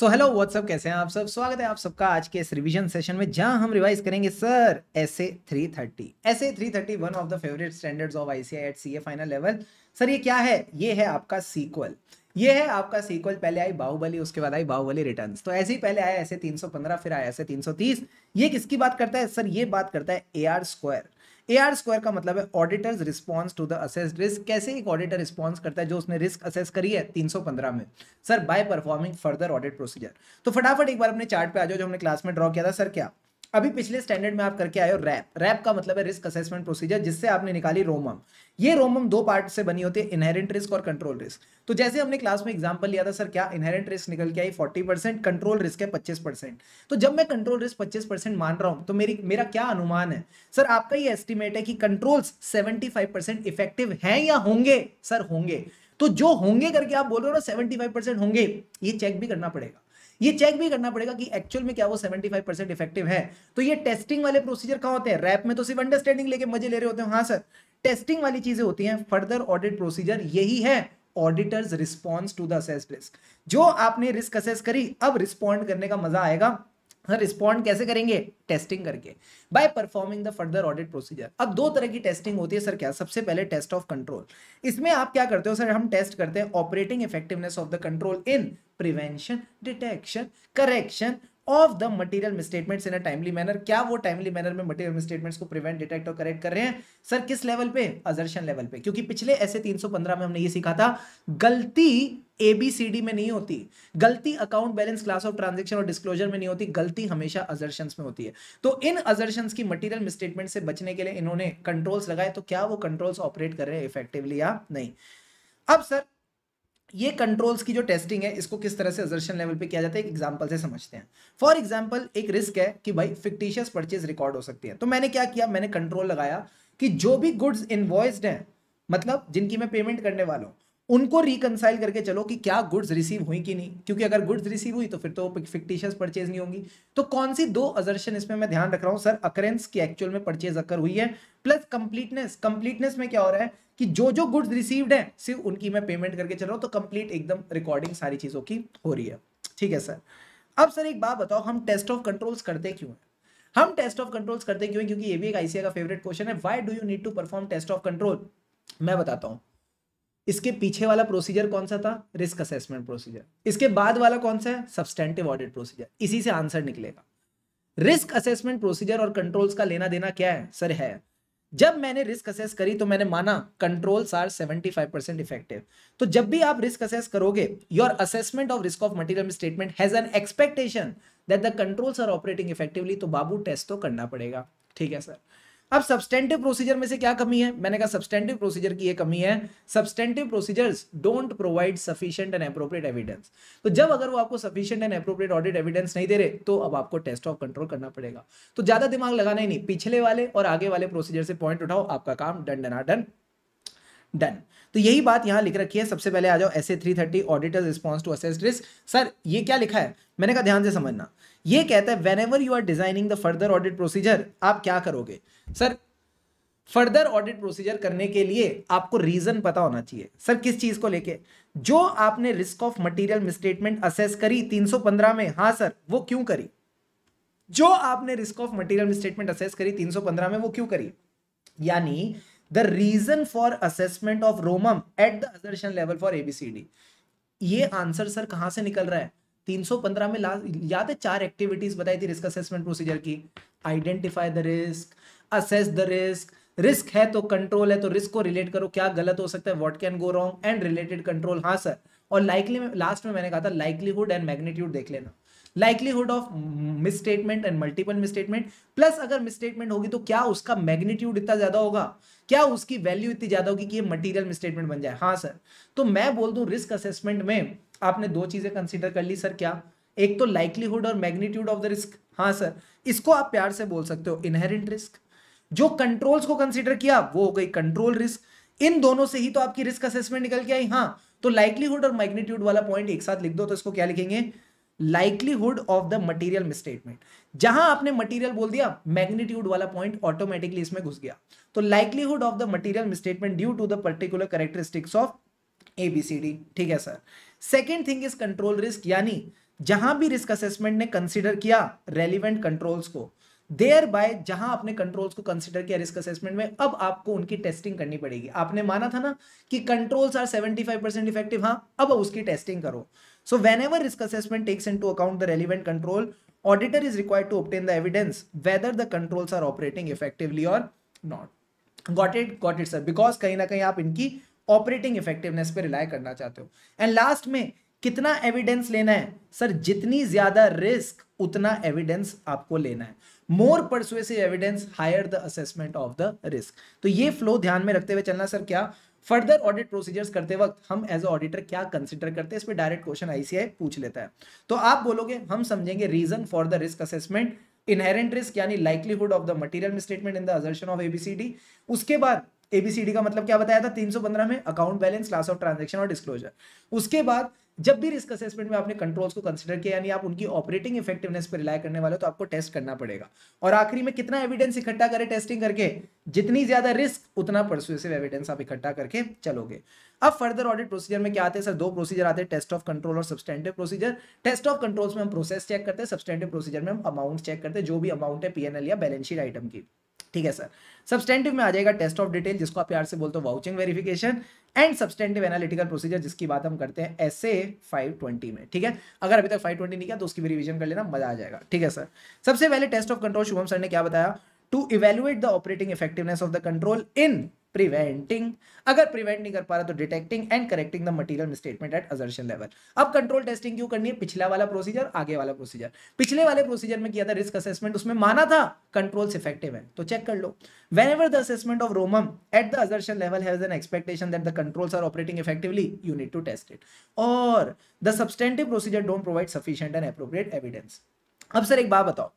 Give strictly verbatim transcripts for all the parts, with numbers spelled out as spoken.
So hello what's up, कैसे हैं आप सब। स्वागत है आप सबका आज के इस रिवीजन सेशन में, जहां हम रिवाइज करेंगे sir S A three thirty. S A three thirty one of the favourite standards of I C I I at C A final level. Sir ये क्या है? ये है आपका सीक्वल, ये है आपका सीक्वल। पहले आई बाहुबली, उसके बाद आई बाहुबली रिटर्न्स। तो ऐसे ही पहले आया ऐसे तीन सौ पंद्रह, फिर आया ऐसे तीन सौ तीस। ये किसकी बात करता है सर? ये बात करता है एआर स्क्वायर। एआर स्क्वायर का मतलब है auditor's response to the assessed risk. कैसे एक ऑडिटर रिस्पॉन्स करता है जो उसने रिस्क असेस करी है तीन सौ पंद्रह में? Sir by performing further audit procedure. तो फटाफट एक बार अपने चार्ट पे आ जाओ जो हमने क्लास में ड्रॉ किया था। सर क्या अभी पिछले स्टैंडर्ड में आप करके आए हो रैप। रैप का मतलब है रिस्क असेसमेंट प्रोसीजर, जिससे आपने निकाली रोमम। ये रोमम दो पार्ट से बनी होती है, इनहेरेंट रिस्क और कंट्रोल रिस्क। तो जैसे हमने क्लास में एग्जांपल लिया था सर क्या, इनहेरेंट रिस्क निकल के आई चालीस परसेंट, कंट्रोल रिस्क है पच्चीस परसेंट। तो जब मैं कंट्रोल रिस्क पच्चीस परसेंट मान रहा हूं तो मेरी मेरा क्या अनुमान है सर? आपका ये एस्टिमेट है कि कंट्रोल्स पचहत्तर परसेंट इफेक्टिव हैं या होंगे? सर होंगे। तो जो होंगे करके आप बोल रहे हो ना पचहत्तर परसेंट होंगे, ये चेक भी करना पड़ेगा। ये चेक भी करना पड़ेगा कि एक्चुअल में क्या वो पचहत्तर परसेंट इफेक्टिव है। तो ये टेस्टिंग वाले प्रोसीजर कहाँ होते हैं? रैप में तो सिर्फ अंडरस्टैंडिंग लेके मजे ले रहे होते हैं। हाँ सर, टेस्टिंग वाली चीजें होती हैं फर्दर ऑडिट प्रोसीजर। यही है auditor's response to the assessed risk. जो आपने रिस्क असेस करी, अब रिस्पॉन्ड करने का मजा आएगा। रिस्पॉन्ड कैसे करेंगे? टेस्टिंग करके, by performing the further audit procedure. अब दो तरह की टेस्टिंग होती है सर क्या? सबसे पहले टेस्ट ऑफ कंट्रोल। इसमें आप क्या करते हो सर? हम टेस्ट करते हैं operating effectiveness of the control in prevention, detection, correction of the material misstatements in a timely manner. क्या वो टाइमली मैनर में मटेरियल मिसस्टेटमेंट्स को प्रिवेंट, डिटेक्ट और करेक्ट कर रहे हैं? सर किस लेवल पे? असर्शन लेवल पे। क्योंकि पिछले ऐसे तीन सौ पंद्रह में हमने ये सीखा था, गलती ए बी सी डी में नहीं होती, गलती account balance, class of transaction और डिस्क्लोजर में नहीं होती, गलती हमेशा असर्शंस में होती है। तो इन असर्शंस की मटेरियल मिसस्टेटमेंट से बचने के लिए इन्होंने कंट्रोल्स लगाए। तो क्या वो कंट्रोल्स ऑपरेट कर रहे हैं इफेक्टिवली या नहीं? अब सर ये कंट्रोल्स की जो टेस्टिंग है, इसको किस तरह से असर्शन लेवल पे किया जाता है, एक एग्जांपल से समझते हैं। फॉर एग्जांपल एक रिस्क है कि भाई फिक्टिशियस परचेज रिकॉर्ड हो सकती है। तो मैंने क्या किया, मैंने कंट्रोल लगाया कि जो भी गुड्स इनवॉइस्ड हैं, मतलब जिनकी मैं पेमेंट करने वाला हूँ, उनको रिकंसाइल करके चलो कि क्या गुड्स रिसीव हुई कि नहीं। क्योंकि अगर गुड्स रिसीव हुई तो फिर तो फिक्टिशियस परचेज नहीं होंगी। तो कौन सी दो असर्शन इसमें मैं ध्यान रख रहा हूँ सर? अकरेंस की एक्चुअल में परचेज अकर हुई है, प्लस कंप्लीटनेस। कंप्लीटनेस में क्या हो रहा है कि जो जो गुड्स रिसीव्ड हैं सिर्फ उनकी मैं पेमेंट करके चल रहा हूँ। तो कंप्लीट एकदम रिकॉर्डिंग सारी चीज़ों की हो रही है। ठीक है सर। अब सर एक बात बताओ, हम टेस्ट ऑफ कंट्रोल्स करते क्यों हैं? हम टेस्ट ऑफ कंट्रोल्स करते क्यों हैं? क्योंकि ये भी एक आई सी आई का फेवरेट क्वेश्चन है। Why do you need to perform test of control? मैं बताता हूँ। इसके पीछे वाला प्रोसीजर कौन सा था? Risk assessment procedure. इसके बाद वाला कौन सा है? Substantive audit procedure. इसी से आंसर निकलेगा। रिस्क असेसमेंट प्रोसीजर और कंट्रोल्स का लेना देना क्या है सर? है, जब मैंने रिस्क असेस करी तो मैंने माना कंट्रोल्स आर पचहत्तर परसेंट इफेक्टिव। तो जब भी आप रिस्क असेस करोगे, your assessment of risk of material misstatement has an expectation that the controls are operating effectively. तो बाबू टेस्ट तो करना पड़ेगा। ठीक है सर। अब सब्सटेंटिव प्रोसीजर में से क्या कमी है? मैंने कहा सब्सटेंटिव प्रोसीजर की ये कमी है, substantive procedures don't provide sufficient and appropriate evidence. तो जब अगर वो आपको sufficient and appropriate audit evidence नहीं दे रहे, तो अब आपको टेस्ट ऑफ कंट्रोल करना पड़ेगा। तो ज्यादा दिमाग लगाना ही नहीं, पिछले वाले और आगे वाले प्रोसीजर से पॉइंट उठाओ, आपका काम डन डना डन डन। तो यही बात यहां लिख रखी है। सबसे पहले आ जाओ S A three thirty auditor's response to assessed risk. Sir ये क्या लिखा है? मैंने कहा ध्यान से समझना। ये कहता है whenever you are designing the further audit procedure, आप क्या करोगे सर? फर्दर ऑडिट प्रोसीजर करने के लिए आपको रीजन पता होना चाहिए। सर किस चीज को लेके? जो आपने risk of material misstatement assess करी तीन सौ पंद्रह में, हाँ सर, वो क्यों करी? जो आपने risk of material misstatement assess करी तीन सौ पंद्रह में, वो क्यों करी? यानी the reason for assessment of ROMM at the assertion level for A B C D. ये आंसर सर कहां से निकल रहा है? तीन सौ पंद्रह में याद है चार एक्टिविटीज बताई थी रिस्क असेसमेंट प्रोसीजर की। Identify the risk, assess the risk, risk है तो कंट्रोल है, तो रिस्क को रिलेट करो, क्या गलत हो सकता है, what can go wrong, and related control. हाँ सर। और लाइकली में लास्ट में मैंने कहा था लाइकलीहुड एंड मैग्नीट्यूड देख लेना। Likelihood of misstatement and multiple misstatement, plus अगर मिसस्टेटमेंट होगी तो क्या उसका मैग्नीट्यूड इतना ज्यादा होगा, क्या उसकी वैल्यू इतनी ज्यादा होगी कि ये मटीरियल मिसस्टेटमेंट बन जाए। हाँ सर। तो मैं बोल दूं रिस्क असेसमेंट में आपने दो चीजें कंसीडर कर ली सर क्या? एक तो लाइकलीहुड और मैग्नीट्यूड ऑफ द रिस्क। हाँ सर, इसको आप प्यार से बोल सकते हो इनहेरेंट रिस्क। जो कंट्रोल्स को कंसीडर किया वो हो गई कंट्रोल रिस्क। इन दोनों से ही तो आपकी रिस्क असेसमेंट निकल के आई। हाँ, तो लाइकलीहुड और मैग्नीट्यूड वाला पॉइंट एक साथ लिख दो। तो इसको क्या लिखेंगे? Likelihood of the material misstatement. जहां आपने मटेरियल बोल दिया, मैग्नीट्यूड वाला पॉइंट ऑटोमेटिकली इसमें घुस गया। तो likelihood of the material misstatement due to the particular characteristics of A B C D. ठीक है sir. Second thing is control risk, यानी जहां भी रिस्क असेसमेंट ने कंसीडर किया रेलिवेंट कंट्रोल्स को, देयर बाय जहां आपने कंट्रोल्स को कंसीडर किया रिस्क असेसमेंट में, अब आपको उनकी टेस्टिंग करनी पड़ेगी। आपने माना था ना कि controls are seventy five percent effective, हाँ अब उसकी टेस्टिंग करो। So whenever risk assessment takes into account the relevant control, auditor is required to obtain the evidence whether the controls are operating effectively और not. Got it, got it sir, because कहीं ना कहीं आप इनकी operating effectiveness पे rely करना चाहते हो। एंड लास्ट में कितना एविडेंस लेना है सर? जितनी ज्यादा रिस्क उतना एविडेंस आपको लेना है। More persuasive evidence higher the assessment of the risk. तो ये फ्लो ध्यान में रखते हुए चलना। सर क्या फर्दर ऑडिट प्रोसीजर्स करते वक्त हम एज ऑडिटर क्या कंसिडर करते हैं, इस पे डायरेक्ट क्वेश्चन आईसीएआई पूछ लेता है। तो आप बोलोगे हम समझेंगे reason for the risk assessment, inherent risk यानी likelihood of the material misstatement in the assertion of ABCD. उसके बाद एबीसीडी का मतलब क्या बताया था तीन सौ पंद्रह में? Account balance, class of transaction और डिस्क्लोजर। उसके बाद जब भी रिस्क असेसमेंट में आपने कंट्रोल्स को कंसीडर किया यानी आप उनकी ऑपरेटिंग इफेक्टिवनेस पर रिलाय करने वाले हो, तो आपको टेस्ट करना पड़ेगा। और आखिरी में कितना एविडेंस इकट्ठा करें टेस्टिंग करके? जितनी ज्यादा रिस्क उतना परसुएसिव एविडेंस आप इकट्ठा करके चलोगे। अब फर्दर ऑडिट प्रोसीजर में क्या आते हैं सर? दो प्रोसीजर आते हैं, टेस्ट ऑफ कंट्रोल और substantive procedure. Test of controls में हम प्रोसेस चेक करते हैं, सब्सटेंटिव प्रोसीजर में हम अमाउंट चेक करते हैं, जो भी अमाउंट है पीएनएल या बैलेंस शीट आइटम की। ठीक है सर। सब्सटेंटिव में आ जाएगा टेस्ट ऑफ डिटेल, जिसको आप प्यार से बोलते हो vouching verification, and substantive analytical procedure, जिसकी बात हम करते हैं एसए फाइव ट्वेंटी में। ठीक है, अगर अभी तक फाइव ट्वेंटी नहीं किया तो उसकी भी रिवीजन कर लेना, मजा आ जाएगा। ठीक है सर। सबसे पहले test of control, Shubham sir ने क्या बताया? To evaluate the operating effectiveness of the control in preventing, अगर प्रिवेंट नहीं कर पा रहा तो detecting and correcting the material misstatement at assertion level. अब कंट्रोल टेस्टिंग क्यों करनी है? पिछला वाला प्रोसीजर, आगे वाला प्रोसीजर। पिछले वाले प्रोसीजर में किया था रिस्क असेसमेंट, उसमें माना था कंट्रोल्स इफेक्टिव है, तो चेक कर लो। Whenever the assessment of ROMM at the assertion level has an expectation that the controls are operating effectively, you need to test it. और the substantive procedure don't provide sufficient and appropriate evidence. अब sir एक बात बताओ,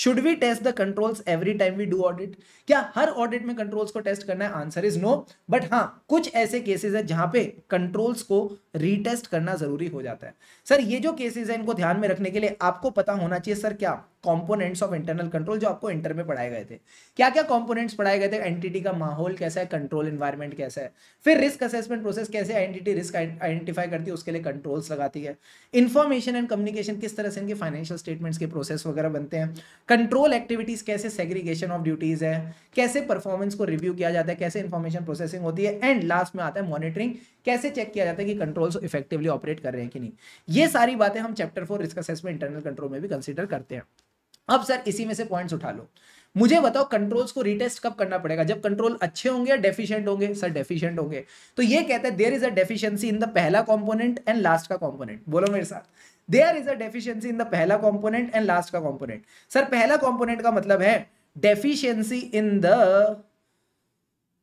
Should we test the controls every time we do audit? क्या हर audit में controls को test करना है? आंसर इज नो, बट हाँ कुछ ऐसे केसेस है जहां पे कंट्रोल्स को रीटेस्ट करना जरूरी हो जाता है। सर ये जो केसेस है इनको ध्यान में रखने के लिए आपको पता होना चाहिए सर क्या कंपोनेंट्स ऑफ इंटरनल कंट्रोल, जो आपको इंटर में पढ़ाए गए थे। क्या क्या कंपोनेंट्स पढ़ाए गए थे? एंटिटी का माहौल कैसा है, कंट्रोल एनवायरनमेंट कैसा है, फिर रिस्क असेसमेंट प्रोसेस कैसे एंटिटी रिस्क आइडेंटिफाई करती है, उसके लिए कंट्रोल्स लगाती है। इन्फॉर्मेशन एंड कम्युनिकेशन, किस तरह से इनके फाइनेंशियल स्टेटमेंट्स के प्रोसेस वगैरह बनते हैं। कंट्रोल एक्टिविटीज कैसे सेग्रीगेशन ऑफ ड्यूटीज है, कैसे परफॉर्मेंस को रिव्यू किया जाता है, कैसे इंफॉर्मेशन प्रोसेसिंग होती है, एंड लास्ट में आता है मॉनिटरिंग, कैसे चेक किया जाता है कि कंट्रोल्स इफेक्टिवली ऑपरेट कर रहे हैं कि नहीं। ये सारी बातें हम chapter four risk assessment internal control में भी कंसीडर करते हैं। अब सर इसी में से पॉइंट्स उठा लो, मुझे बताओ कंट्रोल्स को रीटेस्ट कब करना पड़ेगा? जब कंट्रोल अच्छे होंगे या डेफिशिएंट होंगे? सर डेफिशिएंट होंगे। तो ये कहता है there is a deficiency in the पहला कंपोनेंट एंड लास्ट का कंपोनेंट। बोलो मेरे साथ, there is a deficiency in the पहला कंपोनेंट एंड लास्ट का कंपोनेंट। सर पहला कंपोनेंट का मतलब है deficiency in the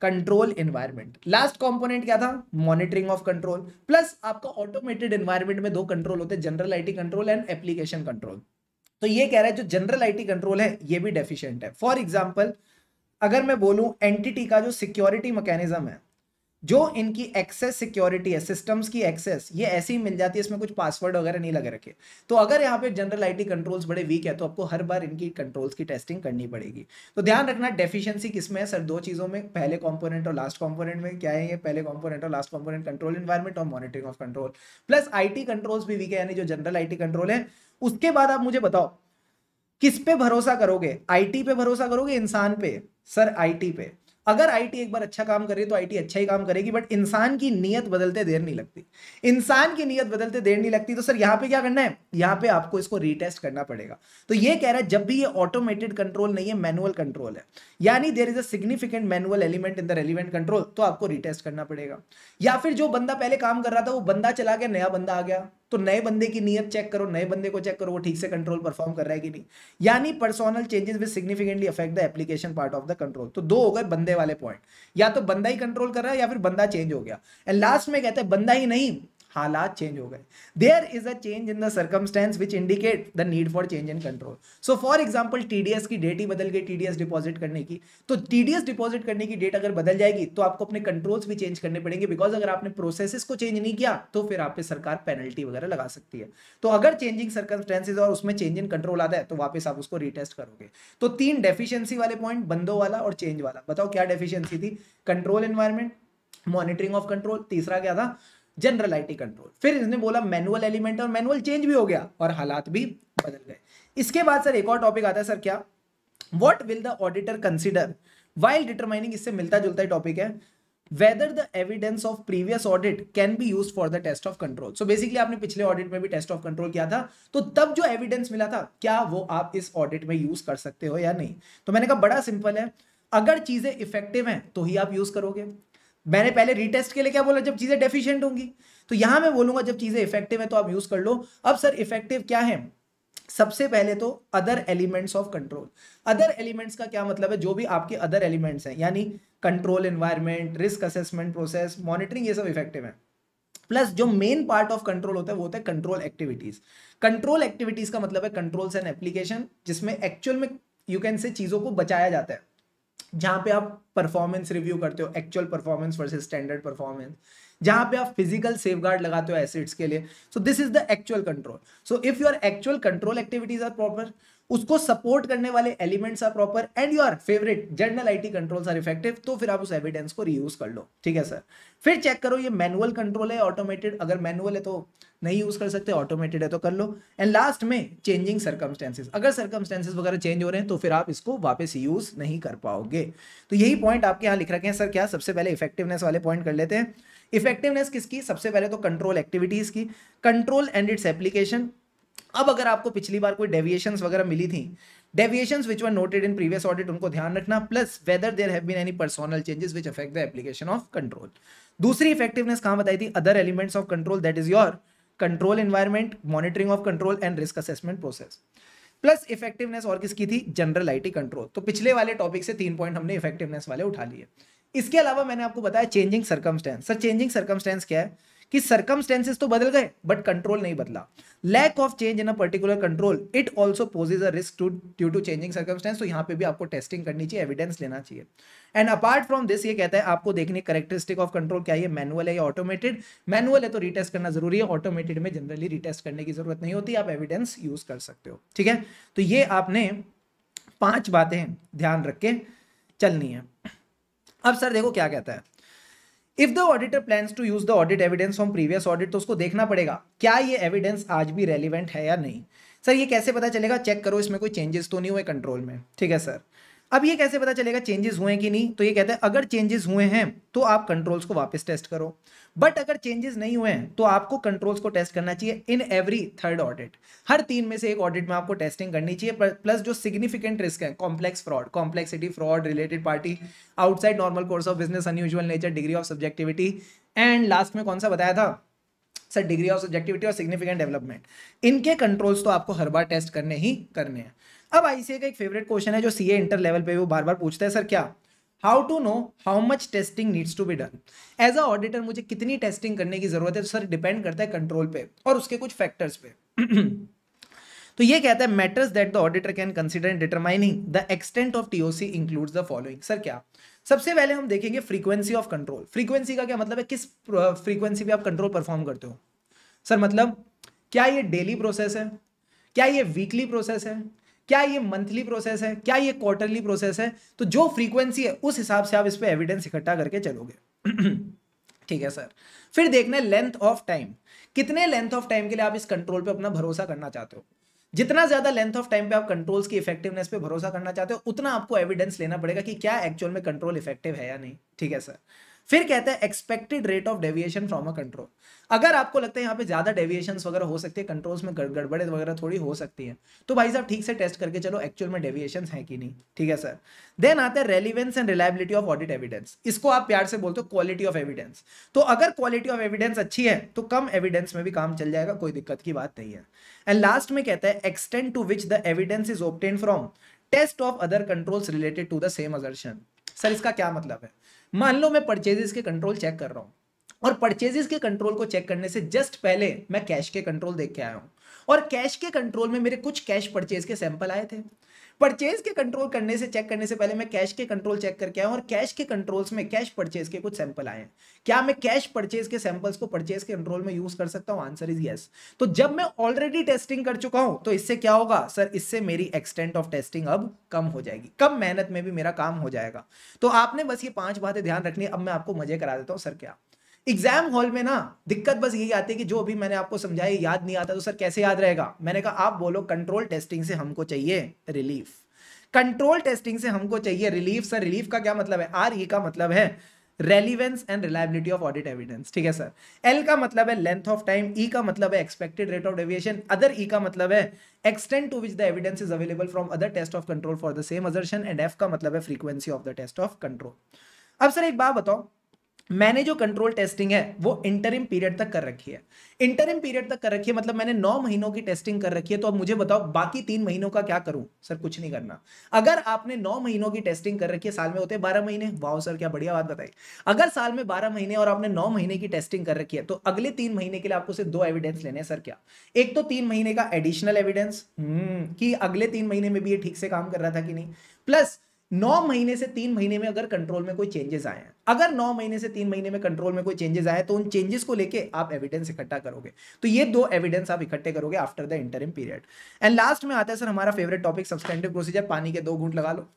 control environment. Last component क्या था? Monitoring of control. प्लस आपका ऑटोमेटेड एनवायरनमेंट में दो कंट्रोल होते हैं, general IT control and application control. तो ये कह रहा है जो जनरल आईटी कंट्रोल है ये भी डेफिशिएंट है। फॉर एग्जांपल अगर मैं बोलूं एंटिटी का जो सिक्योरिटी मैकेनिज्म है, जो इनकी एक्सेस सिक्योरिटी है, सिस्टम्स की एक्सेस ये ऐसे ही मिल जाती है, इसमें कुछ पासवर्ड वगैरह नहीं लगे रखे। तो अगर यहाँ पे जनरल आईटी कंट्रोल्स बड़े वीक है तो आपको हर बार इनकी कंट्रोल्स की टेस्टिंग करनी पड़ेगी। तो ध्यान रखना डेफिशिएंसी किसमें है सर? दो चीज़ों में, पहले कंपोनेंट और लास्ट कंपोनेंट में। क्या है ये? पहले कंपोनेंट और लास्ट कंपोनेंट, कंट्रोल एनवायरमेंट और monitoring of control. Plus IT controls भी वीक है, यानी जो जनरल आईटी कंट्रोल है। उसके बाद आप मुझे बताओ किस पे भरोसा करोगे? आईटी पे भरोसा करोगे, इंसान पे? सर आईटी पे। अगर आईटी एक बार अच्छा काम करे तो आईटी अच्छा ही काम करेगी, बट इंसान की नीयत बदलते देर नहीं लगती। इंसान की नीयत बदलते देर नहीं लगती। तो सर यहाँ पे क्या करना है? यहाँ पे आपको इसको रीटेस्ट करना पड़ेगा। तो ये कह रहा है जब भी ये ऑटोमेटेड कंट्रोल नहीं है, मैनुअल कंट्रोल है, यानी there is a significant manual element in the relevant control, तो आपको रीटेस्ट करना पड़ेगा। या फिर जो बंदा पहले काम कर रहा था वो बंदा चला गया, नया बंदा आ गया, तो नए बंदे की नीयत चेक करो, नए बंदे को चेक करो वो ठीक से कंट्रोल परफॉर्म कर रहा है कि नहीं। यानी personnel changes will significantly affect the application part of the control. तो दो हो गए बंदे वाले पॉइंट, या तो बंदा ही कंट्रोल कर रहा है या फिर बंदा चेंज हो गया। एंड लास्ट में कहते हैं बंदा ही नहीं, हालात चेंज हो गए। There is a change in the circumstance which indicate the need for change in control. So for example TDS की डेट ही बदल गई, टीडीएस डिपॉजिट करने की। तो टीडीएस डिपॉजिट करने की डेट अगर बदल जाएगी तो आपको अपने कंट्रोल्स भी चेंज करने पड़ेंगे, बिकॉज अगर आपने प्रोसेसेस को चेंज नहीं किया तो फिर आप पे सरकार पेनल्टी वगैरह लगा सकती है। तो अगर चेंजिंग सर्कमस्टेंसेज और उसमें चेंज इन कंट्रोल आता है तो वापस आप उसको रीटेस्ट करोगे। तो तीन डेफिशिएंसी वाले पॉइंट, बंदों वाला और चेंज वाला। बताओ क्या डेफिशिएंसी थी? Control environment, monitoring of control, तीसरा क्या था? General IT control. फिर इसने बोला मैनुअल एलिमेंट, और मैनुअल चेंज भी हो गया और हालात भी बदल गए। इसके बाद सर एक और टॉपिक आता है सर, क्या what will the auditor consider while determining, इससे मिलता जुलता ही टॉपिक है, whether the evidence of previous audit can be used for the test of control। So basically आपने पिछले ऑडिट में भी टेस्ट ऑफ कंट्रोल किया था, तो तब जो एविडेंस मिला था क्या वो आप इस ऑडिट में यूज कर सकते हो या नहीं। तो मैंने कहा बड़ा सिंपल है, अगर चीजें इफेक्टिव हैं तो ही आप यूज करोगे। मैंने पहले रीटेस्ट के लिए क्या बोला, जब चीजें डेफिशिएंट होंगी, तो यहां मैं बोलूंगा जब चीजें इफेक्टिव है तो आप यूज कर लो। अब सर इफेक्टिव क्या है, सबसे पहले तो other elements of control. Other elements का क्या मतलब है, जो भी आपके अदर एलिमेंट्स हैं, यानी control environment, risk assessment process, monitoring, ये सब इफेक्टिव है। प्लस जो मेन पार्ट ऑफ कंट्रोल होता है वो होता है कंट्रोल एक्टिविटीज। कंट्रोल एक्टिविटीज का मतलब है कंट्रोल्स एंड एप्लीकेशन, जिसमें एक्चुअल में यू कैन से चीजों को बचाया जाता है, जहाँ पे आप परफॉर्मेंस रिव्यू करते हो, actual performance versus standard performance, जहाँ पे आप फिजिकल सेफगार्ड लगाते हो एसेट्स के लिए। So this is the actual control. So if your actual control activities are proper, उसको सपोर्ट करने वाले elements are proper, and your favourite general IT controls are effective, तो फिर आप उस एविडेंस को रीयूज कर लो। ठीक है सर, फिर चेक करो ये मैनुअल कंट्रोल है ऑटोमेटेड, अगर मैनुअल है तो नहीं यूज कर सकते, ऑटोमेटेड है तो कर लो। एंड लास्ट में चेंजिंग सर्कमस्टेंसेज, अगर सर्कमस्टेंसेज वगैरह चेंज हो रहे हैं तो फिर आप इसको वापस यूज नहीं कर पाओगे। तो यही पॉइंट आपके यहाँ लिख रखे हैं सर। क्या सबसे पहले इफेक्टिवनेस वाले पॉइंट कर लेते हैं। इफेक्टिवनेस किसकी, सबसे पहले तो कंट्रोल एक्टिविटीज की, कंट्रोल एंड इट्स एप्लीकेशन। अब अगर आपको पिछली बार कोई डेविएशंस वगैरह मिली थी, deviations which were noted in previous audit, उनको ध्यान रखना। Plus whether there have been any personal changes which affect the application of control. दूसरी इफेक्टिवनेस कहाँ बताई थी, other elements of control, that is your control environment, monitoring of control and risk assessment process. Plus effectiveness और किसकी थी, general IT control. तो पिछले वाले टॉपिक से तीन पॉइंट हमने इफेक्टिवनेस वाले उठा लिए। इसके अलावा मैंने आपको बताया changing circumstance. Sir changing circumstance क्या है, कि सर्कमस्टेंसेस तो बदल गए बट कंट्रोल नहीं बदला। Lack of change in a particular control, it also poses a risk due to changing circumstance. तो यहाँ पे भी आपको टेस्टिंग करनी चाहिए, एविडेंस लेना चाहिए। एंड अपार्ट फ्रॉम दिस, ये कहता है आपको देखने कैरेक्टरिस्टिक ऑफ कंट्रोल क्या है, मैनुअल है या ऑटोमेटेड। मैनुअल है तो रीटेस्ट करना जरूरी है, ऑटोमेटेड में जनरली रीटेस्ट करने की जरूरत नहीं होती, आप एविडेंस यूज कर सकते हो। ठीक है, तो ये आपने पांच बातें ध्यान रख के चलनी है। अब सर देखो क्या कहता है, if the auditor plans to use the audit evidence from previous audit, तो उसको देखना पड़ेगा क्या ये एविडेंस आज भी रेलिवेंट है या नहीं। सर ये कैसे पता चलेगा, चेक करो इसमें कोई चेंजेस तो नहीं हुए कंट्रोल में। ठीक है सर, अब ये कैसे पता चलेगा चेंजेस हुए कि नहीं, तो ये कहते हैं अगर चेंजेस हुए हैं तो आप कंट्रोल्स को वापस टेस्ट करो, बट अगर चेंजेस नहीं हुए हैं तो आपको कंट्रोल्स को टेस्ट करना चाहिए इन एवरी थर्ड ऑडिट। हर तीन में से एक ऑडिट में आपको टेस्टिंग करनी चाहिए। प्लस जो सिग्निफिकेंट रिस्क है, complex fraud, complexity fraud, related party, outside normal course of business, unusual nature, degree of subjectivity, and last में कौन सा बताया था सर, डिग्री ऑफ सब्जेक्टिविटी और सिग्निफिकेंट डेवलपमेंट। इनके कंट्रोल्स तो आपको हर बार टेस्ट करने ही करने हैं। अब आईसीए का एक फेवरेट क्वेश्चन है जो सीए इंटर लेवल पे वो बार बार पूछता है, सर क्या, how to know how much testing needs to be done as a auditor, मुझे कितनी टेस्टिंग करने की जरूरत है। तो सर डिपेंड करता है कंट्रोल पे और उसके कुछ फैक्टर्स पे। तो ये कहता है matters that the auditor can consider in determining the extent of TOC includes the following. Sir क्या, सबसे पहले हम देखेंगे फ्रीक्वेंसी ऑफ कंट्रोल। फ्रीक्वेंसी का क्या मतलब है, किस फ्रीक्वेंसी पे आप कंट्रोल परफॉर्म करते हो। सर मतलब क्या ये डेली प्रोसेस है, क्या ये वीकली प्रोसेस है, क्या ये मंथली प्रोसेस है, क्या ये क्वार्टरली प्रोसेस है। तो जो फ्रीक्वेंसी है उस हिसाब से आप इस पे एविडेंस इकट्ठा करके चलोगे। ठीक है सर, फिर देखना है लेंथ ऑफ टाइम, कितने लेंथ ऑफ टाइम के लिए आप इस कंट्रोल पे अपना भरोसा करना चाहते हो। जितना ज्यादा लेंथ ऑफ टाइम पे आप कंट्रोल्स की इफेक्टिवनेस पे भरोसा करना चाहते हो, उतना आपको एविडेंस लेना पड़ेगा कि क्या एक्चुअल में कंट्रोल इफेक्टिव है या नहीं। ठीक है सर, फिर कहता है expected rate of deviation from a control. अगर आपको लगता है यहाँ पे ज्यादा डेविएशंस वगैरह हो सकती है, कंट्रोल्स में गड़बड़े वगैरह थोड़ी हो सकती है, तो भाई साहब ठीक से टेस्ट करके चलो एक्चुअल में डेविएशंस हैं कि नहीं। ठीक है सर, देन आता है relevance and reliability of audit evidence. इसको आप प्यार से बोलते हो क्वालिटी ऑफ एविडेंस। तो अगर क्वालिटी ऑफ एविडेंस अच्छी है तो कम एविडेंस में भी काम चल जाएगा, कोई दिक्कत की बात नहीं है। एंड लास्ट में कहता है extent to which the evidence is obtain from test of other controls related to the same assertion. Sir इसका क्या मतलब है, मान लो मैं परचेजेस के कंट्रोल चेक कर रहा हूँ, और परचेजेस के कंट्रोल को चेक करने से जस्ट पहले मैं कैश के कंट्रोल देख के आया हूँ, और कैश के कंट्रोल में मेरे कुछ कैश परचेज के सैंपल आए थे। परचेज के कंट्रोल करने से चेक करने से पहले मैं कैश के कंट्रोल चेक करके आया हूँ, और कैश के कंट्रोल्स में कैश परचेज के कुछ सैंपल आए हैं। क्या मैं कैश परचेज के सैंपल्स को परचेज के कंट्रोल में यूज कर सकता हूँ? Answer is yes. तो जब मैं ऑलरेडी टेस्टिंग कर चुका हूँ तो इससे क्या होगा सर, इससे मेरी एक्सटेंट ऑफ टेस्टिंग अब कम हो जाएगी, कम मेहनत में भी मेरा काम हो जाएगा। तो आपने बस ये पांच बातें ध्यान रखनी है। अब मैं आपको मजे करा देता हूँ। सर क्या एग्जाम हॉल में ना दिक्कत बस यही आती है कि जो अभी मैंने आपको समझाया याद नहीं आता, तो सर कैसे याद रहेगा। मैंने कहा आप बोलो कंट्रोल टेस्टिंग से हमको चाहिए रिलीफ, कंट्रोल टेस्टिंग से हमको चाहिए रिलीफ। सर रिलीफ का क्या मतलब है? आर ई का मतलब है relevance and reliability of audit evidence, ठीक है सर। एल का मतलब है लेंथ ऑफ टाइम, ई का मतलब है expected rate of deviation, other E का मतलब है extent to which the evidence is available from other test of control for the same assertion, and F का मतलब है frequency of the test of control. अब सर एक बात बताओ, मैंने जो कंट्रोल टेस्टिंग है वो इंटरिम पीरियड तक कर रखी है, इंटरिम पीरियड तक कर रखी है मतलब मैंने नौ महीनों की टेस्टिंग कर रखी है। तो अब मुझे बताओ बाकी तीन महीनों का क्या करूं? सर कुछ नहीं करना। अगर आपने नौ महीनों की टेस्टिंग कर रखी है, साल में होते हैं बारह महीने, वाह सर क्या बढ़िया बात बताई। अगर साल में बारह महीने और आपने नौ महीने की टेस्टिंग कर रखी है, तो अगले तीन महीने के लिए आपको सिर्फ दो एविडेंस लेने हैं। सर क्या? एक तो तीन महीने का एडिशनल एविडेंस कि अगले तीन महीने में भी ये ठीक से काम कर रहा था कि नहीं, प्लस नौ महीने से तीन महीने में अगर कंट्रोल में कोई चेंजेस आए हैं। अगर नौ महीने से तीन महीने में कंट्रोल में कोई चेंजेस आए तो उन चेंजेस को लेके आप एविडेंस इकट्ठा करोगे। तो ये दो एविडेंस आप इकट्ठे करोगे after the interim period. And last में आता है सर हमारा फेवरेट टॉपिक सब्सटेंटिव प्रोसीजर। पानी के दो घूंट लगा लो।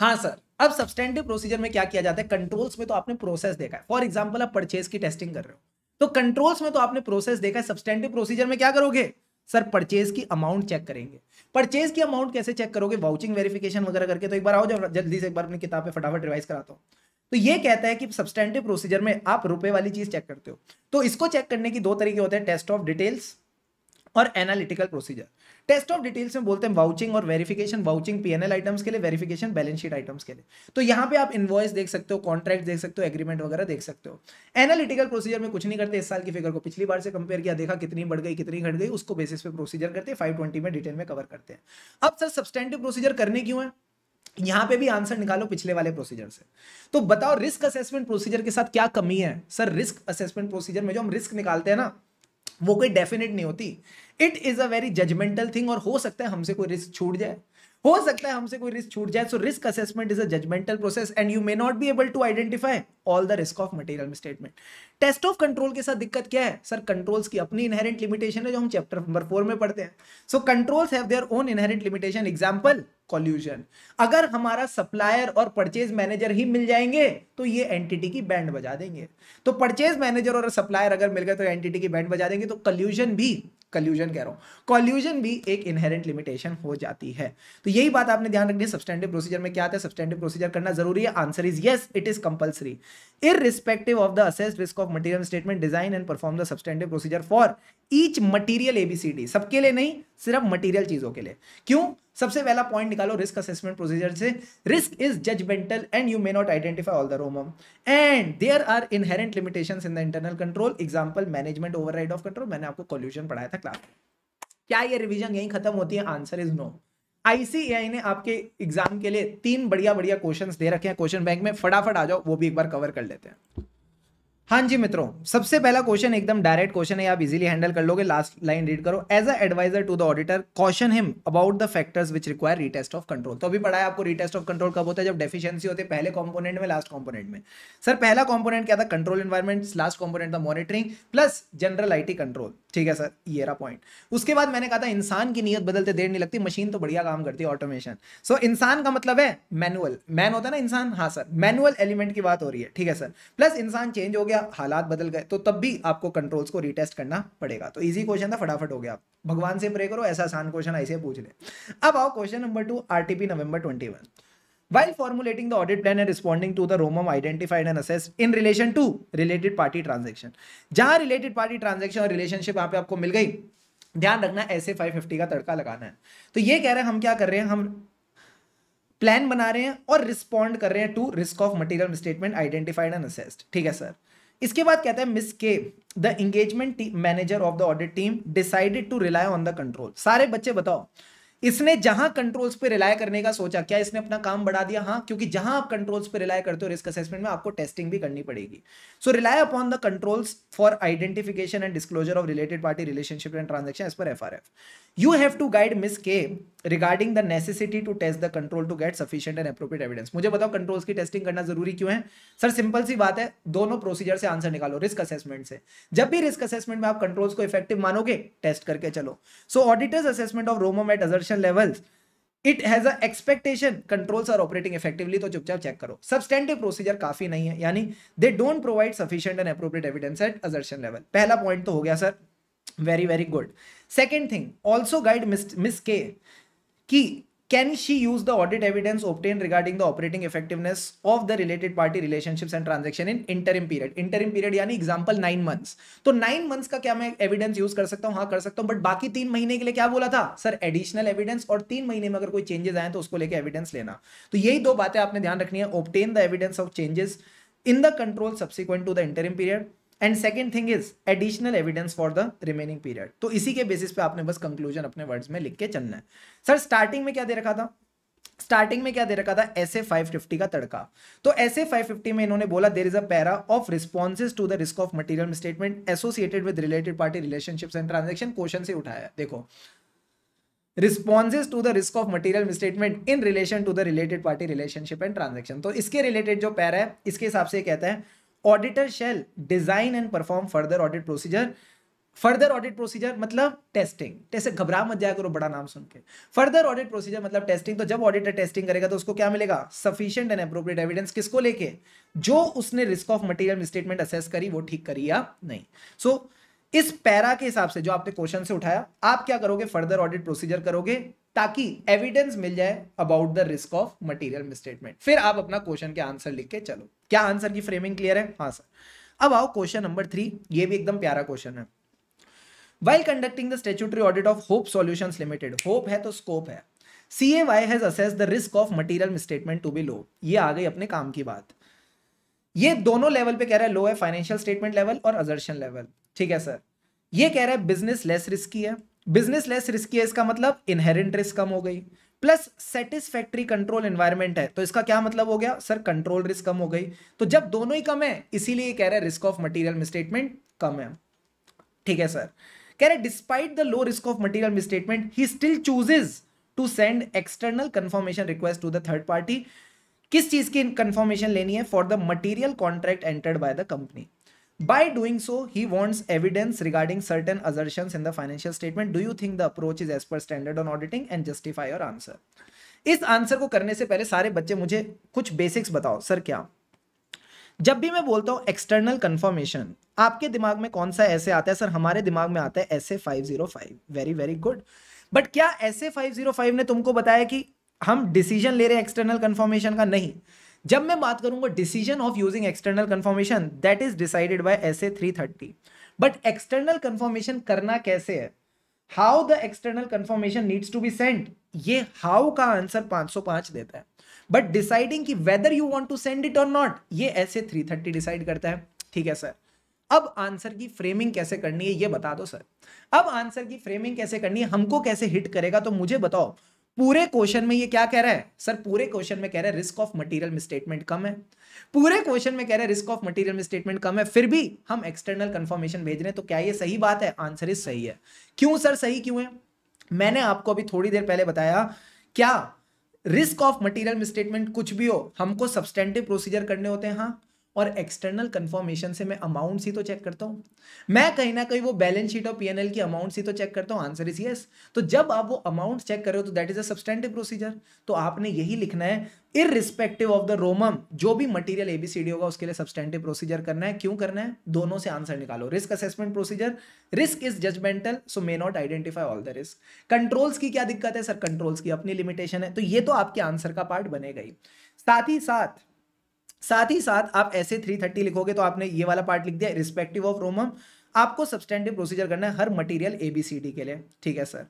हाँ सर, अब सब्सटेंटिव प्रोसीजर में क्या किया जाता है? कंट्रोल्स में तो आपने प्रोसेस देखा है, फॉर एग्जाम्पल आप परचेज की टेस्टिंग कर रहे हो तो कंट्रोल्स में तो आपने प्रोसेस देखा है, सब्सटेंटिव प्रोसीजर में क्या करोगे? सर परचेज की अमाउंट चेक करेंगे। परचेज की अमाउंट कैसे चेक करोगे? वाउचिंग वेरिफिकेशन वगैरह करके। तो एक बार आओ जब जल्दी से एक बार अपनी किताब पे फटाफट रिवाइज कराता हूँ। तो ये कहता है कि सब्सटेंटिव प्रोसीजर में आप रुपए वाली चीज चेक करते हो। तो इसको चेक करने की दो तरीके होते हैं, टेस्ट ऑफ डिटेल्स और analytical procedure. Test of details में बोलते हैं वाउचिंग और वेरिफिकेशन। वाउचिंग पीएनएल आइटम्स के लिए, वेरिफिकेशन बैलेंस शीट आइटम्स के लिए। तो यहाँ पे आप इनवॉइस देख सकते हो, कॉन्ट्रैक्ट देख सकते हो, एग्रीमेंट वगैरह देख सकते हो। एनालिटिकल प्रोसीजर में कुछ नहीं करते, इस साल की फिगर को पिछली बार से कंपेयर किया, देखा कितनी बढ़ गई कितनी घट गई, उसको बेसिस पे प्रोसीजर करते हैं, फाइव ट्वेंटी में डिटेल में कवर करते हैं। अब सर सब्सटेंटिव प्रोसीजर करने क्यों है? यहां पे भी आंसर निकालो पिछले वाले प्रोसीजर से। तो बताओ रिस्क असेसमेंट प्रोसीजर के साथ क्या कमी है? सर रिस्क असेसमेंट प्रोसीजर में जो हम रिस्क निकालते हैं ना वो कोई डेफिनेट नहीं होती, it is a very judgemental thing. और हो सकता है हमसे कोई रिस्क छूट जाए, हो सकता है हमसे कोई रिस्क छूट जाए। So risk assessment is a judgemental process and you may not be able to identify all the risk of material statement. Test of control के साथ दिक्कत क्या है? सर कंट्रोल्स की अपनी इनहेरेंट लिमिटेशन है जो हम चैप्टर नंबर फोर में पढ़ते हैं। So controls have their own inherent limitation, example collusion. अगर हमारा सप्लायर और परचेज मैनेजर ही मिल जाएंगे तो ये एंटिटी की बैंड बजा देंगे। तो परचेज मैनेजर और सप्लायर अगर मिल गए तो एंटिटी की बैंड बजा देंगे। तो कॉल्यूजन भी कॉल्यूजन कह रहा हूं कॉल्यूजन भी एक इनहेरेंट लिमिटेशन हो जाती है। तो यही बात आपने ध्यान रखनी है सब्सटेंटिव प्रोसीजर में क्या आता है। सब्सटेंटिव प्रोसीजर करना जरूरी है, answer is yes it is compulsory irrespective of the assessed risk of material statement. Design and perform the substantive procedure for each material ABCD, सबके लिए नहीं सिर्फ मटेरियल चीजों के लिए। क्यों? सबसे पहला पॉइंट निकालो रिस्क असेसमेंट प्रोसीजर से, risk is judgemental and you may not identify all the ROMM and there are inherent limitations in the internal control, example management override of control. मैंने आपको कॉल्यूजन पढ़ाया था क्लास में। क्या ये revision यहीं खत्म होती है? Answer is no. आईसीएआई ने आपके एग्जाम के लिए तीन बढ़िया बढ़िया क्वेश्चंस दे रखे हैं क्वेश्चन बैंक में, फटाफट आ जाओ वो भी एक बार कवर कर लेते हैं। हाँ जी मित्रों, सबसे पहला क्वेश्चन एकदम डायरेक्ट क्वेश्चन है, आप इजीली हैंडल कर लोगे। लास्ट लाइन रीड करो, as a adviser to the auditor caution him about the factors which require retest of control. तो अभी पढ़ाया आपको रीटेस्ट ऑफ कंट्रोल कब होता है, जब डेफिशिएंसी होती है पहले कंपोनेंट में लास्ट कंपोनेंट में। सर पहला कंपोनेंट क्या था? कंट्रोल एनवायरमेंट, लास्ट कंपोनेंट था monitoring plus general IT control, ठीक है सर ये रहा पॉइंट। उसके बाद मैंने कहा था इंसान की नीयत बदलते देर नहीं लगती, मशीन तो बढ़िया काम करती है ऑटोमेशन। सो इंसान का मतलब है मैनुअल, मैन होता है ना इंसान, हाँ सर मैनुअल एलिमेंट की बात हो रही है, ठीक है सर। प्लस इंसान चेंज हो गया, हालात बदल गए, तो तब भी आपको कंट्रोल्स को रीटेस्ट करना पड़ेगा। तो इजी क्वेश्चन था, फटाफट हो गया। भगवान से प्रे करो ऐसा आसान क्वेश्चन ऐसे पूछ ले। अब आओ question number two, RTP November twenty one. While formulating the audit plan and responding to the ROMM identified and assessed in relation to related party transaction, जहां related party transaction और relationship यहाँ पे आपको मिल गई, ध्यान रखना एसए फाइव फिफ्टी का तड़का लगाना है। तो ये कह रहे हैं हम क्या कर रहे हैं, हम प्लान बना रहे हैं और रिस्पॉन्ड कर रहे हैं to risk of material statement identified and assessed, ठीक है सर। इसके बाद कहते हैं Miss K the engagement manager of the audit team decided to rely on the control. सारे बच्चे बताओ इसने जहां कंट्रोल्स पे रिलाय करने का सोचा, क्या इसने अपना काम बढ़ा दिया? हाँ, क्योंकि जहां आप कंट्रोल्स पे रिलाय करते हो रिस्क असेसमेंट में आपको टेस्टिंग भी करनी पड़ेगी। So rely upon the controls for identification and disclosure of related party relationship and transaction as per F R F. You have to guide Miss K regarding the necessity to test the control to get sufficient and appropriate evidence. मुझे बताओ controls की testing करना जरूरी क्यों है? Sir simple सी बात है, दोनों प्रोसीजर से आंसर निकालो रिस्क असेसमेंट से। जब भी रिस्क असेसमेंट में आप कंट्रोल्स को इफेक्टिव मानोगे टेस्ट करके चलो। So auditors assessment of ROMM at assertion levels it has a expectation controls are operating effectively, तो चुपचाप चेक करो। सब्सटेंटिव प्रोसीजर काफी नहीं है, यानी they don't provide sufficient and appropriate evidence at assertion level. पहला पॉइंट तो हो गया sir, very very good. Second thing also guide Miss K कि can she use the audit evidence obtain regarding the operating effectiveness of the related party relationships and transaction in interim period. Interim period यानी example nine months, तो nine months का क्या मैं evidence use कर सकता हूँ? हाँ कर सकता हूँ, बट बाकी तीन महीने के लिए क्या बोला था सर? एडिशनल एविडेंस, और तीन महीने में अगर कोई चेंजेस आए तो उसको लेकर एविडेंस लेना। तो यही दो बातें आपने ध्यान रखनी है, obtain the evidence of changes in the control subsequent to the interim period, and second thing is additional evidence for the remaining period. तो इसी के बेसिस पे आपने बस कंक्लूजन अपने वर्ड्स में लिख के चलना है। सर स्टार्टिंग में क्या दे रखा था? स्टार्टिंग में क्या दे रखा था? एसए फाइव फिफ्टी का तड़का। तो एसए फाइव फिफ्टी में इन्होंने बोला there is a para of responses to the risk of material misstatement associated with related party relationships and transaction. Question से उठाया, देखो responses to the risk of material misstatement in relation to the related party relationship and transaction. तो इसके related जो para है इसके हिसाब से कहता है auditor shall design and perform further audit procedure. Further audit procedure मतलब टेस्टिंग। जैसे घबरा मत जाया करो बड़ा नाम सुन के। फर्दर ऑडिट प्रोसीजर मतलब टेस्टिंग। तो जब ऑडिटर टेस्टिंग करेगा तो उसको क्या मिलेगा? Sufficient and appropriate evidence. किसको लेके? जो उसने risk of material misstatement assess करी वो ठीक करी या नहीं। सो so, इस पैरा के हिसाब से जो आपने क्वेश्चन से उठाया आप क्या करोगे? फर्दर ऑडिट प्रोसीजर करोगे ताकि एविडेंस मिल जाए about the risk of material misstatement. फिर आप अपना क्वेश्चन के आंसर लिख के चलो। क्या आंसर की फ्रेमिंग क्लियर है? हाँ सर। अब आओ क्वेश्चन नंबर थ्री, ये भी एकदम प्यारा क्वेश्चन है। While conducting the statutory audit of Hope Solutions Limited, Hope है तो स्कोप है, C A Y has assessed the risk of material misstatement to be low. ये आ गई अपने काम की बात। ये दोनों लेवल पे कह रहा है लो है, फाइनेंशियल स्टेटमेंट लेवल और असर्शन लेवल। ठीक है सर। ये कह रहा है बिजनेस लेस रिस्की है। बिजनेस लेस रिस्की है इसका मतलब इनहेरेंट रिस्क कम हो गई, प्लस सेटिस्फैक्टरी कंट्रोल एनवायरनमेंट है। तो इसका क्या मतलब हो गया सर? कंट्रोल रिस्क कम हो गई। तो जब दोनों ही कम है इसीलिए ये कह रहा है रिस्क ऑफ मटेरियल मिसस्टेटमेंट कम है। ठीक है सर। कह रहे despite the low risk of material misstatement he still chooses to send external confirmation request to the third party. किस चीज की कंफर्मेशन लेनी है? For the material contract entered by the company. By doing so, he wants evidence regarding certain assertions in the financial statement. Do you think the approach is as per standard on auditing and justify your answer? इस answer को करने से पहले सारे बच्चे मुझे कुछ basics बताओ। सर क्या जब भी मैं बोलता हूँ एक्सटर्नल कंफर्मेशन आपके दिमाग में कौन सा ऐसे आता है? सर हमारे दिमाग में आता है S A five zero five. Very very good. But क्या S A five zero five ने तुमको बताया कि हम डिसीजन ले रहे हैं एक्सटर्नल कंफर्मेशन का? नहीं। जब मैं बात करूंगा decision of using external confirmation that is decided by SA three thirty. But external confirmation करना कैसे है? How the external confirmation needs to be sent, ये हाउ का आंसर पाँच सौ पाँच देता है। बट डिसाइडिंग कि whether you want to send it or not, ये एसए थ्री थर्टी डिसाइड करता है। ठीक है सर। अब आंसर की फ्रेमिंग कैसे करनी है ये बता दो सर। अब आंसर की फ्रेमिंग कैसे करनी है, हमको कैसे हिट करेगा, तो मुझे बताओ। पूरे क्वेश्चन में ये क्या कह रहा है? सर पूरे क्वेश्चन में कह रहा है रिस्क ऑफ मटेरियल मिसस्टेटमेंट कम है। पूरे क्वेश्चन में कह रहा है रिस्क ऑफ मटेरियल मिसस्टेटमेंट कम है, फिर भी हम एक्सटर्नल कंफर्मेशन भेज रहे हैं। तो क्या ये सही बात है? आंसर इज सही है। क्यों सर सही क्यों है? मैंने आपको अभी थोड़ी देर पहले बताया, क्या रिस्क ऑफ मटेरियल मिसस्टेटमेंट कुछ भी हो हमको सब्सटेंटिव प्रोसीजर करने होते हैं। हाँ, और एक्सटर्नल कंफर्मेशन से मैं अमाउंट ही तो चेक करता हूँ, मैं कहीं ना कहीं वो बैलेंस शीट और पीएनएल की अमाउंट ही तो चेक करता हूँ। Answer is yes. तो जब आप वो अमाउंट चेक कर रहे हो तो that is a substantive procedure. तो आपने यही लिखना है इररिस्पेक्टिव ऑफ द रोमम, जो भी मटेरियल एबीसीडी होगा उसके लिए सब्सटेंटिव प्रोसीजर करना है। क्यों करना है? दोनों से आंसर निकालो। Risk assessment procedure, risk is judgemental so may not identify all the risk. Controls की क्या दिक्कत है? सर कंट्रोल्स की अपनी लिमिटेशन है। तो ये तो आपके आंसर का पार्ट बनेगा ही। साथ ही साथ साथ ही साथ आप ऐसे थ्री थर्टी लिखोगे तो आपने ये वाला पार्ट लिख दिया रिस्पेक्टिव ऑफ रोमम। आपको सब्सटेंटिव प्रोसीजर करना है हर मटेरियल एबीसीडी के लिए। ठीक है सर।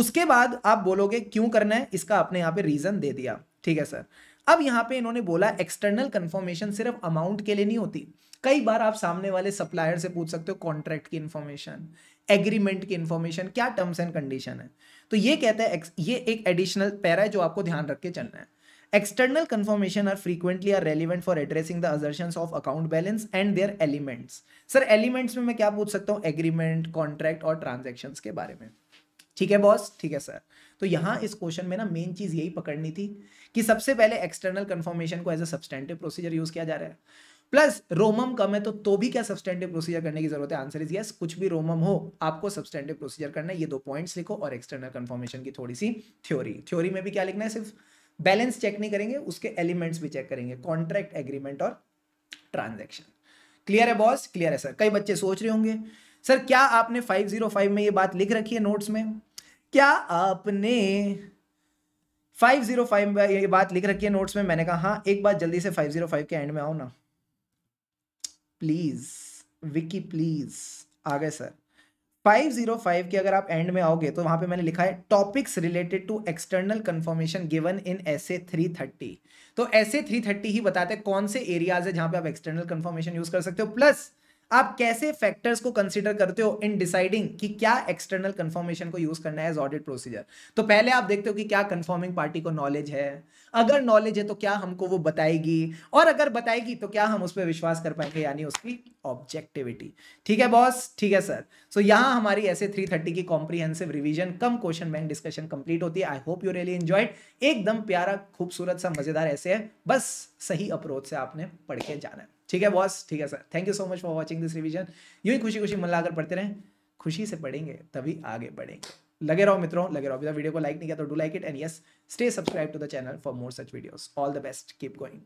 उसके बाद आप बोलोगे क्यों करना है, इसका आपने यहाँ पे रीजन दे दिया। ठीक है सर। अब यहाँ पे इन्होंने बोला एक्सटर्नल कंफर्मेशन सिर्फ अमाउंट के लिए नहीं होती, कई बार आप सामने वाले सप्लायर से पूछ सकते हो कॉन्ट्रैक्ट की इन्फॉर्मेशन, एग्रीमेंट की इन्फॉर्मेशन, क्या टर्म्स एंड कंडीशन है। तो ये कहता है ये एक एडिशनल पैरा है जो आपको ध्यान रख के चलना है। External confirmation are frequently are relevant for addressing the assertions of account balance and their elements. Sir elements में मैं क्या पूछ सकता हूँ? Agreement, contract और transactions के बारे में। ठीक है बॉस। ठीक है सर। तो यहाँ इस क्वेश्चन में ना मेन चीज यही पकड़नी थी कि सबसे पहले एक्सटर्नल कंफर्मेशन को as a substantive procedure use किया जा रहा है। प्लस रोमम कम है तो तो भी क्या सब्सटेंटिव प्रोसीजर करने की जरूरत है? आंसर इज यस, कुछ भी रोमम हो आपको सब्सटेंटिव प्रोसीजर करना है। ये दो पॉइंट्स लिखो और एक्सटर्नल कंफर्मेशन की थोड़ी सी थ्योरी। थ्योरी में भी क्या लिखना है, सिर्फ बैलेंस चेक नहीं करेंगे, उसके एलिमेंट्स भी चेक करेंगे, कॉन्ट्रैक्ट, एग्रीमेंट और ट्रांजेक्शन। क्लियर है बॉस? क्लियर है सर। कई बच्चे सोच रहे होंगे सर क्या आपने पाँच सौ पाँच में ये बात लिख रखी है नोट्स में? क्या आपने पाँच सौ पाँच में ये बात लिख रखी है नोट्स में? मैंने कहा हाँ। एक बार जल्दी से पाँच सौ पाँच के एंड में आओ ना प्लीज, विकी प्लीज। आ गए सर। पाँच सौ पाँच के अगर आप एंड में आओगे तो वहां पे मैंने लिखा है topics related to external confirmation given in SA तीन सौ तीस। तो एसए तीन सौ तीस ही बताते हैं कौन से एरियाज है जहां पे आप एक्सटर्नल कंफर्मेशन यूज कर सकते हो, प्लस आप कैसे फैक्टर्स को कंसीडर करते हो इन डिसाइडिंग कि क्या एक्सटर्नल कंफर्मेशन को यूज करना है एज ऑडिट प्रोसीजर। तो पहले आप देखते हो कि क्या कंफर्मिंग पार्टी को नॉलेज है, अगर नॉलेज है तो क्या हमको वो बताएगी, और अगर बताएगी तो क्या हम उस पर विश्वास कर पाएंगे, यानी उसकी ऑब्जेक्टिविटी। ठीक है बॉस? ठीक है सर। सो so, यहाँ हमारी एसए तीन सौ तीस की comprehensive revision cum question bank discussion complete होती है। I hope you really enjoyed. एकदम प्यारा खूबसूरत सा मजेदार ऐसे है, बस सही अप्रोच से आपने पढ़ के जाना है। ठीक है बॉस? ठीक है sir. Thank you so much for watching this revision. यूं ही खुशी खुशी मन लगाकर पढ़ते रहें, खुशी से पढ़ेंगे तभी आगे बढ़ेंगे। लगे रहो मित्रों, लगे रहो। अभी वीडियो को लाइक नहीं किया तो do like it and yes stay subscribe to the channel for more such videos. All the best, keep going.